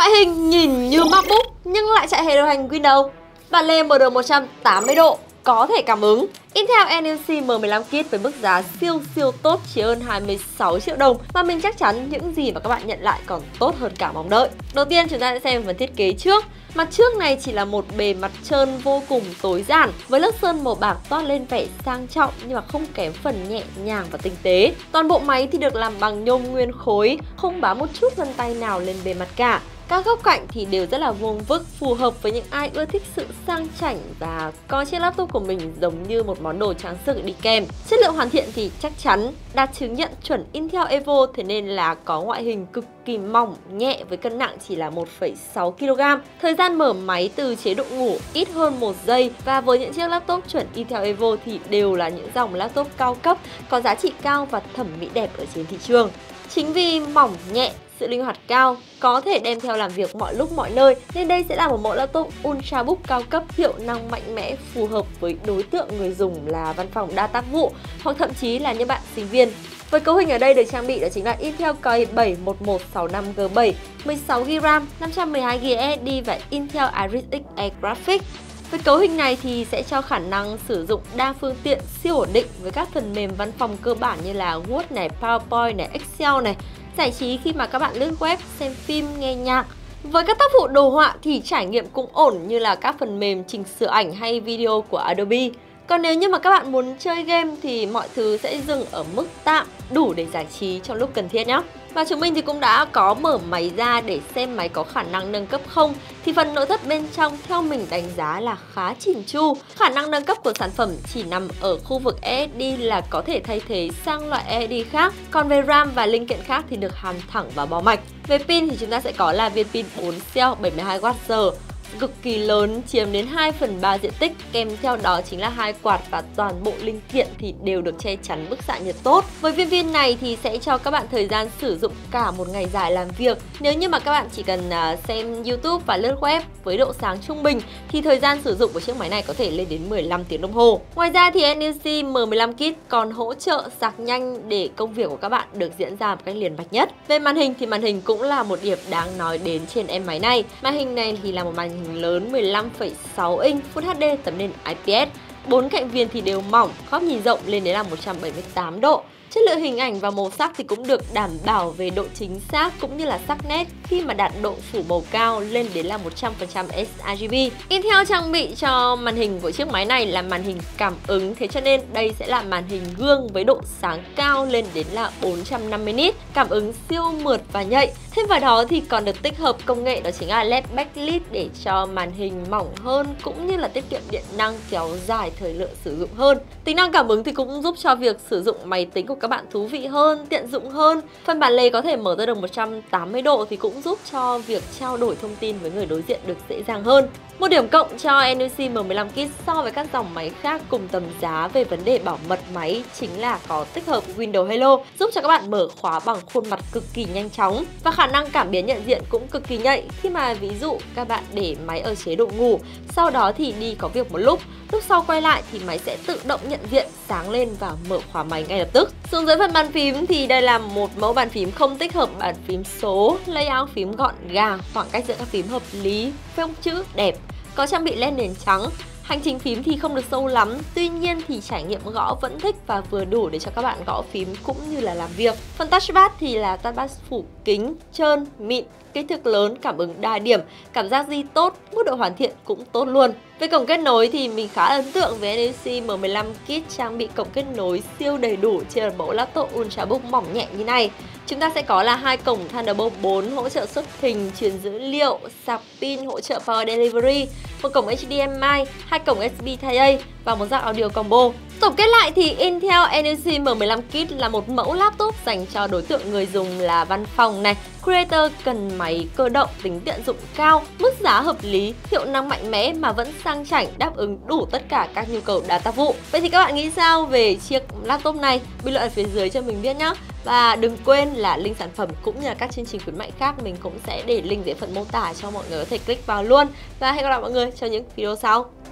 Ngoại hình nhìn như Macbook nhưng lại chạy hệ điều hành Windows. Bản lề mở đồ 180 độ, có thể cảm ứng. Intel NUC M15 Kit với mức giá siêu siêu tốt chỉ hơn 26 triệu đồng và mình chắc chắn những gì mà các bạn nhận lại còn tốt hơn cả mong đợi. Đầu tiên chúng ta sẽ xem phần thiết kế trước. Mặt trước này chỉ là một bề mặt trơn vô cùng tối giản với lớp sơn màu bạc toát lên vẻ sang trọng nhưng mà không kém phần nhẹ nhàng và tinh tế. Toàn bộ máy thì được làm bằng nhôm nguyên khối, không bám một chút vân tay nào lên bề mặt cả. Các góc cạnh thì đều rất là vuông vức, phù hợp với những ai ưa thích sự sang chảnh và coi chiếc laptop của mình giống như một món đồ trang sức đi kèm. Chất lượng hoàn thiện thì chắc chắn đạt chứng nhận chuẩn Intel Evo, thế nên là có ngoại hình cực kỳ mỏng, nhẹ với cân nặng chỉ là 1,6 kg. Thời gian mở máy từ chế độ ngủ ít hơn 1 giây và với những chiếc laptop chuẩn Intel Evo thì đều là những dòng laptop cao cấp, có giá trị cao và thẩm mỹ đẹp ở trên thị trường. Chính vì mỏng, nhẹ, sự linh hoạt cao, có thể đem theo làm việc mọi lúc mọi nơi nên đây sẽ là một mẫu laptop ultrabook cao cấp hiệu năng mạnh mẽ phù hợp với đối tượng người dùng là văn phòng đa tác vụ hoặc thậm chí là những bạn sinh viên. Với cấu hình ở đây được trang bị đó chính là Intel Core i7 1165G7, 16GB RAM, 512GB SSD và Intel Iris Xe Graphics. Với cấu hình này thì sẽ cho khả năng sử dụng đa phương tiện siêu ổn định với các phần mềm văn phòng cơ bản như là Word này, PowerPoint này, Excel này, giải trí khi mà các bạn lướt web, xem phim, nghe nhạc. Với các tác vụ đồ họa thì trải nghiệm cũng ổn như là các phần mềm chỉnh sửa ảnh hay video của Adobe. Còn nếu như mà các bạn muốn chơi game thì mọi thứ sẽ dừng ở mức tạm, đủ để giải trí trong lúc cần thiết nhé. Và chúng mình thì cũng đã có mở máy ra để xem máy có khả năng nâng cấp không. Thì phần nội thất bên trong theo mình đánh giá là khá chỉn chu. Khả năng nâng cấp của sản phẩm chỉ nằm ở khu vực SSD là có thể thay thế sang loại SSD khác. Còn về RAM và linh kiện khác thì được hàn thẳng vào bo mạch. Về pin thì chúng ta sẽ có là viên pin 4 cell 72Wh cực kỳ lớn, chiếm đến 2/3 diện tích, kèm theo đó chính là hai quạt và toàn bộ linh kiện thì đều được che chắn bức xạ nhiệt tốt. Với viên pin này thì sẽ cho các bạn thời gian sử dụng cả một ngày dài làm việc. Nếu như mà các bạn chỉ cần xem YouTube và lướt web với độ sáng trung bình thì thời gian sử dụng của chiếc máy này có thể lên đến 15 tiếng đồng hồ. Ngoài ra thì NUC M15 Kit còn hỗ trợ sạc nhanh để công việc của các bạn được diễn ra một cách liền mạch nhất. Về màn hình thì màn hình cũng là một điểm đáng nói đến trên em máy này. Màn hình này thì là một màn hình lớn 15,6 inch Full HD tấm nền IPS. 4 cạnh viền thì đều mỏng, góc nhìn rộng lên đến là 178 độ. Chất lượng hình ảnh và màu sắc thì cũng được đảm bảo về độ chính xác cũng như là sắc nét khi mà đạt độ phủ màu cao lên đến là 100% sRGB. Intel trang bị cho màn hình của chiếc máy này là màn hình cảm ứng, thế cho nên đây sẽ là màn hình gương với độ sáng cao lên đến là 450 nit, cảm ứng siêu mượt và nhạy. Thêm vào đó thì còn được tích hợp công nghệ đó chính là LED Backlit để cho màn hình mỏng hơn cũng như là tiết kiệm điện năng, kéo dài thời lượng sử dụng hơn. Tính năng cảm ứng thì cũng giúp cho việc sử dụng máy tính của các bạn thú vị hơn, tiện dụng hơn. Phần bản lề có thể mở ra được 180 độ thì cũng giúp cho việc trao đổi thông tin với người đối diện được dễ dàng hơn. Một điểm cộng cho NUC M15 Kit so với các dòng máy khác cùng tầm giá về vấn đề bảo mật máy chính là có tích hợp Windows Hello, giúp cho các bạn mở khóa bằng khuôn mặt cực kỳ nhanh chóng và khả năng cảm biến nhận diện cũng cực kỳ nhạy khi mà ví dụ các bạn để máy ở chế độ ngủ, sau đó thì đi có việc một lúc sau quay lại thì máy sẽ tự động nhận diện, sáng lên và mở khóa máy ngay lập tức. Xuống dưới phần bàn phím thì đây là một mẫu bàn phím không tích hợp bàn phím số, layout phím gọn gàng, khoảng cách giữa các phím hợp lý, phông chữ đẹp, có trang bị LED nền trắng. Hành trình phím thì không được sâu lắm, tuy nhiên thì trải nghiệm gõ vẫn thích và vừa đủ để cho các bạn gõ phím cũng như là làm việc. Phần touchpad thì là touchpad phủ kính, trơn, mịn, kích thước lớn, cảm ứng đa điểm, cảm giác di tốt, mức độ hoàn thiện cũng tốt luôn. Về cổng kết nối thì mình khá ấn tượng với NUC M15 Kit trang bị cổng kết nối siêu đầy đủ trên mẫu laptop ultrabook mỏng nhẹ như này. Chúng ta sẽ có là hai cổng Thunderbolt 4 hỗ trợ xuất hình, truyền dữ liệu, sạc pin, hỗ trợ Power Delivery, một cổng HDMI, hai cổng USB Type A và một jack audio combo. Tổng kết lại thì Intel NUC M15 Kit là một mẫu laptop dành cho đối tượng người dùng là văn phòng này, creator cần máy cơ động, tính tiện dụng cao, mức giá hợp lý, hiệu năng mạnh mẽ mà vẫn sang chảnh, đáp ứng đủ tất cả các nhu cầu đa tác vụ. Vậy thì các bạn nghĩ sao về chiếc laptop này? Bình luận ở phía dưới cho mình biết nhé. Và đừng quên là link sản phẩm cũng như là các chương trình khuyến mại khác mình cũng sẽ để link dưới phần mô tả cho mọi người có thể click vào luôn. Và hẹn gặp lại mọi người trong những video sau.